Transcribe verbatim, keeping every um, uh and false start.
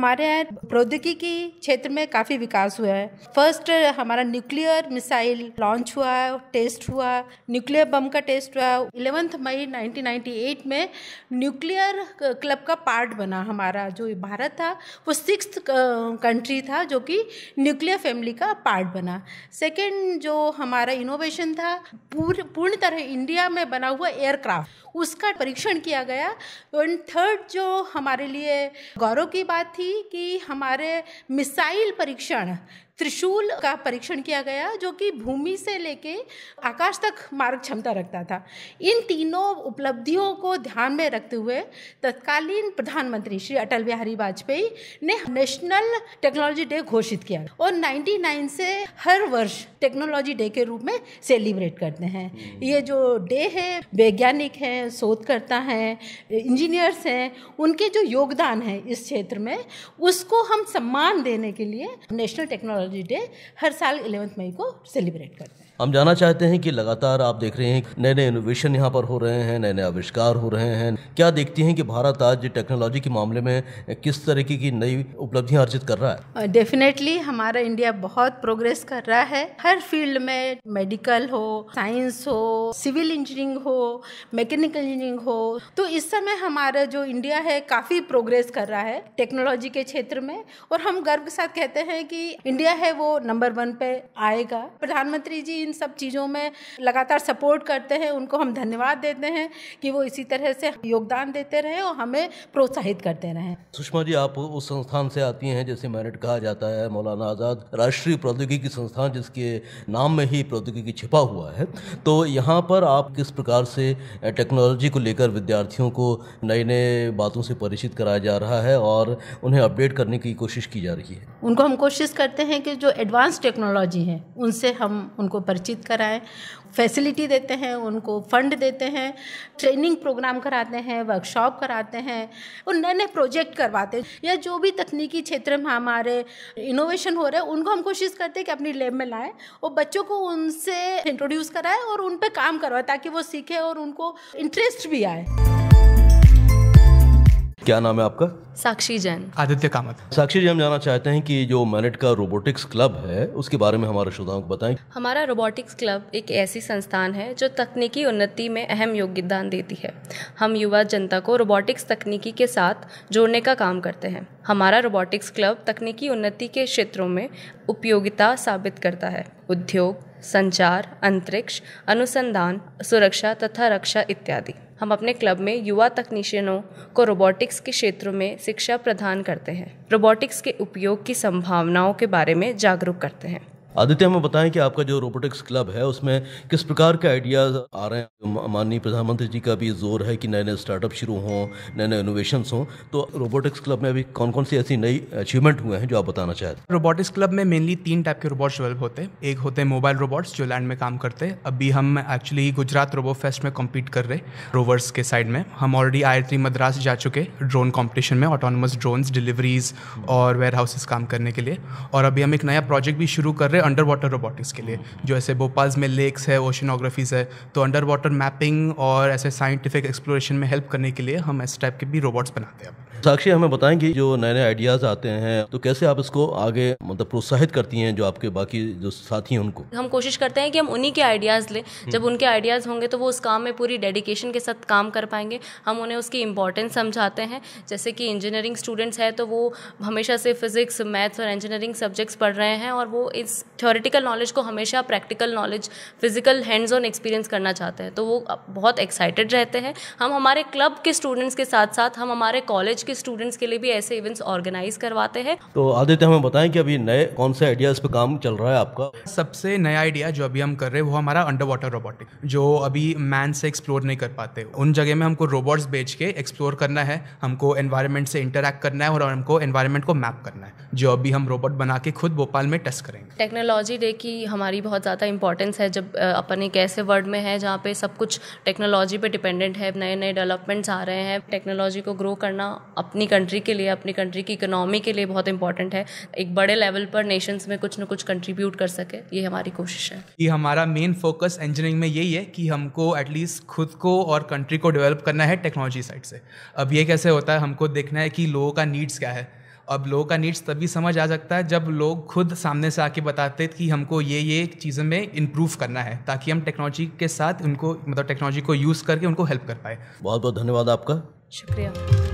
हमारे यहाँ प्रौद्योगिकी क्षेत्र में काफ़ी विकास हुआ है। फर्स्ट हमारा न्यूक्लियर मिसाइल लॉन्च हुआ, टेस्ट हुआ, न्यूक्लियर बम का टेस्ट हुआ। ग्यारह मई नाइनटीन नाइंटी एट में न्यूक्लियर क्लब का पार्ट बना हमारा जो भारत था, वो सिक्स्थ कंट्री था जो कि न्यूक्लियर फैमिली का पार्ट बना। सेकेंड जो हमारा इनोवेशन था, पूर, पूर्ण तरह इंडिया में बना हुआ एयरक्राफ्ट, उसका परीक्षण किया गया। एंड थर्ड जो हमारे लिए गौरव की बात थी कि हमारे मिसाइल परीक्षण त्रिशूल का परीक्षण किया गया जो कि भूमि से लेके आकाश तक मार्ग क्षमता रखता था। इन तीनों उपलब्धियों को ध्यान में रखते हुए तत्कालीन प्रधानमंत्री श्री अटल बिहारी वाजपेयी ने नेशनल टेक्नोलॉजी डे घोषित किया और नाइंटी नाइन से हर वर्ष टेक्नोलॉजी डे के रूप में सेलिब्रेट करते हैं। ये जो डे है, वैज्ञानिक हैं, शोधकर्ता हैं, इंजीनियर्स हैं, उनके जो योगदान है इस क्षेत्र में, उसको हम सम्मान देने के लिए नेशनल टेक्नोलॉजी डे हर साल ग्यारह मई को सेलिब्रेट करते हैं। हम जानना चाहते हैं कि लगातार आप देख रहे हैं नए नए इनोवेशन यहाँ पर हो रहे हैं, नए नए आविष्कार हो रहे हैं। क्या देखती हैं कि भारत आज टेक्नोलॉजी के मामले में किस तरीके की नई उपलब्धियां अर्जित कर रहा है? डेफिनेटली हमारा इंडिया बहुत प्रोग्रेस कर रहा है हर फील्ड में, मेडिकल हो, साइंस हो, सिविल इंजीनियरिंग हो, मैकेनिकल इंजीनियरिंग हो। तो इस समय हमारा जो इंडिया है काफ़ी प्रोग्रेस कर रहा है टेक्नोलॉजी के क्षेत्र में और हम गर्व के साथ कहते हैं कि इंडिया है वो नंबर वन पे आएगा। प्रधानमंत्री जी इन सब चीज़ों में लगातार सपोर्ट करते हैं, उनको हम धन्यवाद देते हैं कि वो इसी तरह से योगदान देते रहें और हमें प्रोत्साहित करते रहें। सुषमा जी, आप उस संस्थान से आती हैं जैसे मैरिट कहा जाता है, मौलाना आजाद राष्ट्रीय प्रौद्योगिकी संस्थान, जिसके नाम में ही प्रौद्योगिकी छिपा हुआ है। तो यहाँ पर आप किस प्रकार से टेक्नोलॉजी को लेकर विद्यार्थियों को नई नई बातों से परिचित कराया जा रहा है और उन्हें अपडेट करने की कोशिश की जा रही है? उनको हम कोशिश करते हैं कि जो एडवांस टेक्नोलॉजी है उनसे हम उनको परिचित कराएं, फैसिलिटी देते हैं, उनको फंड देते हैं, ट्रेनिंग प्रोग्राम कराते हैं, वर्कशॉप कराते हैं और नए नए प्रोजेक्ट करवाते हैं। या जो भी तकनीकी क्षेत्र में हमारे इनोवेशन हो रहे हैं उनको हम कोशिश करते हैं कि अपनी लैब में लाएं और बच्चों को उनसे इंट्रोड्यूस कराएं और उन पर काम करवाएं ताकि वो सीखें और उनको इंटरेस्ट भी आए। क्या नाम है आपका? साक्षी जैन। आदित्य कामत। साक्षी जी, हम जानना चाहते हैं कि जो मैरिट का रोबोटिक्स क्लब है उसके बारे में हमारे श्रोताओं को बताएं। हमारा रोबोटिक्स क्लब एक ऐसी संस्थान है जो तकनीकी उन्नति में अहम योगदान देती है। हम युवा जनता को रोबोटिक्स तकनीकी के साथ जोड़ने का काम करते हैं। हमारा रोबोटिक्स क्लब तकनीकी उन्नति के क्षेत्रों में उपयोगिता साबित करता है। उद्योग, संचार, अंतरिक्ष अनुसंधान, सुरक्षा तथा रक्षा इत्यादि। हम अपने क्लब में युवा तकनीशियनों को रोबोटिक्स के क्षेत्र में शिक्षा प्रदान करते हैं, रोबोटिक्स के उपयोग की संभावनाओं के बारे में जागरूक करते हैं। आदित्य, हमें बताएं कि आपका जो रोबोटिक्स क्लब है उसमें किस प्रकार के आइडियाज आ रहे हैं? माननीय प्रधानमंत्री जी का भी जोर है कि नए नए स्टार्टअप शुरू हों, नए नए इनोवेशंस हों, तो रोबोटिक्स क्लब में अभी कौन कौन सी ऐसी नई अचीवमेंट हुए हैं जो आप बताना चाहते हैं? रोबोटिक्स क्लब में मेनली तीन टाइप के रोबोट्स डेवलप होते हैं। एक होते हैं मोबाइल रोबोट्स जो लैंड में काम करते हैं। अभी हम एक्चुअली गुजरात रोबोट फेस्ट में कम्पीट कर रहे रोवर्स के साइड में। हम already I I T Madras जा चुके ड्रोन कॉम्पिटिशन में, ऑटोनमस ड्रोन्स डिलीवरीज और वेयर हाउसेस काम करने के लिए। और अभी हम एक नया प्रोजेक्ट भी शुरू कर रहे अंडर वाटर रोबोटिक्स के लिए, जो ऐसे भोपाल में लेक्स है, ओशनोग्राफीज है, तो अंडर वाटर मैपिंग और ऐसे साइंटिफिक एक्सप्लोरेशन में हेल्प करने के लिए हम इस टाइप के भी रोबोट्स बनाते हैं। साक्षी, हमें बताएं कि जो नए नए आइडियाज आते हैं तो कैसे आप इसको आगे मतलब प्रोत्साहित करती हैं जो आपके बाकी जो साथी हैं उनको? हम कोशिश करते हैं कि हम उन्हीं के आइडियाज़ लें। जब उनके आइडियाज़ होंगे तो वो उस काम में पूरी डेडिकेशन के साथ काम कर पाएंगे। हम उन्हें उसकी इंपॉर्टेंस समझाते हैं। जैसे कि इंजीनियरिंग स्टूडेंट्स हैं तो वो हमेशा से फिजिक्स, मैथ्स और इंजीनियरिंग सब्जेक्ट्स पढ़ रहे हैं और वो इस थ्योरेटिकल नॉलेज को हमेशा practical knowledge, physical hands on experience करना चाहते हैं, तो वो बहुत एक्साइटेड रहते हैं। हम हमारे क्लब के स्टूडेंट्स के साथ साथ हम हमारे कॉलेज के स्टूडेंट्स के लिए भी ऐसे इवेंट्स ऑर्गेनाइज करवाते हैं। तो आदित्य, हमें बताएं कि अभी नए कौन से आइडियाज़ पे काम चल रहा है आपका? सबसे नया आइडिया जो अभी हम कर रहे हैं वो हमारा अंडर वाटर रोबोटिक, जो अभी मैन से एक्सप्लोर नहीं कर पाते, उन जगह में हमको रोबोट्स बेच के एक्सप्लोर करना है, हमको एनवायरमेंट से इंटरैक्ट करना है और हमको एनवायरमेंट को मैप करना है, जो अभी हम रोबोट बना के खुद भोपाल में टेस्ट करेंगे। टेक्नोलॉजी डे की हमारी बहुत ज़्यादा इंपॉर्टेंस है। जब अपन एक ऐसे वर्ल्ड में है जहाँ पे सब कुछ टेक्नोलॉजी पे डिपेंडेंट है, नए नए डेवलपमेंट्स आ रहे हैं, टेक्नोलॉजी को ग्रो करना अपनी कंट्री के लिए, अपनी कंट्री की इकोनॉमी के लिए बहुत इंपॉर्टेंट है। एक बड़े लेवल पर नेशंस में कुछ ना कुछ कंट्रीब्यूट कर सके, ये हमारी कोशिश है। ये हमारा मेन फोकस इंजीनियरिंग में यही है कि हमको एटलीस्ट खुद को और कंट्री को डेवलप करना है टेक्नोलॉजी साइड से। अब ये कैसे होता है, हमको देखना है कि लोगों का नीड्स क्या है अब लोगों का नीड्स तभी समझ आ सकता है जब लोग खुद सामने से आके बताते हैं कि हमको ये ये चीज़ों में इम्प्रूव करना है, ताकि हम टेक्नोलॉजी के साथ उनको मतलब टेक्नोलॉजी को यूज़ करके उनको हेल्प कर पाए। बहुत बहुत धन्यवाद आपका, शुक्रिया।